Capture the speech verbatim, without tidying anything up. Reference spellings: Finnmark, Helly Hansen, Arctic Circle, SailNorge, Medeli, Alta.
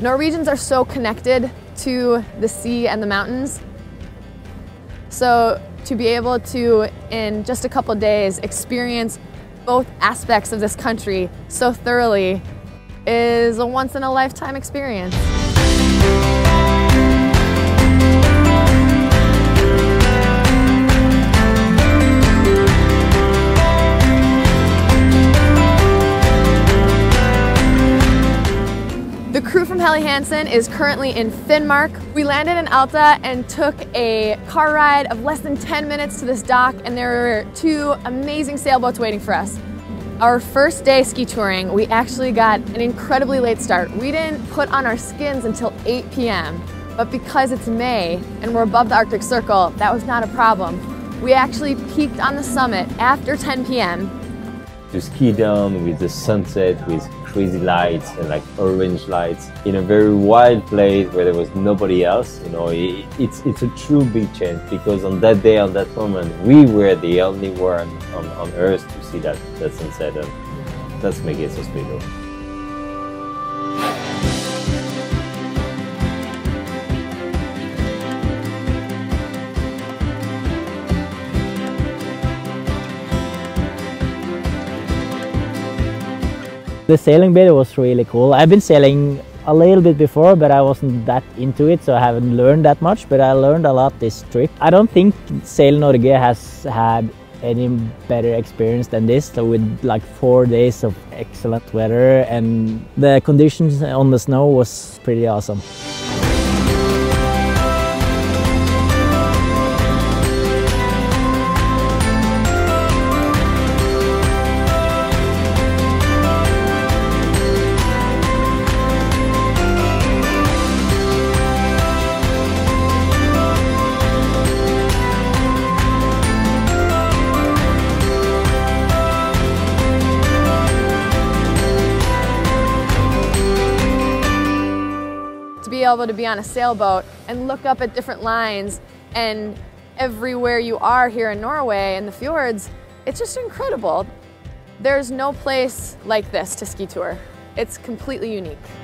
Norwegians are so connected to the sea and the mountains. So to be able to, in just a couple days, experience both aspects of this country so thoroughly is a once-in-a-lifetime experience. The crew from Helly Hansen is currently in Finnmark. We landed in Alta and took a car ride of less than ten minutes to this dock, and there were two amazing sailboats waiting for us. Our first day ski touring, we actually got an incredibly late start. We didn't put on our skins until eight p m, but because it's May and we're above the Arctic Circle, that was not a problem. We actually peaked on the summit after ten p m To ski down with the sunset, with crazy lights and like orange lights in a very wild place where there was nobody else, you know, it, it's it's a true big change, because on that day, on that moment, we were the only one on, on earth to see that, that sunset, and that's what makes it so special. The sailing bit was really cool. I've been sailing a little bit before, but I wasn't that into it, so I haven't learned that much, but I learned a lot this trip. I don't think SailNorge has had any better experience than this, so with like four days of excellent weather, and the conditions on the snow was pretty awesome. To be able to be on a sailboat and look up at different lines, and everywhere you are here in Norway and the fjords, it's just incredible. There's no place like this to ski tour. It's completely unique.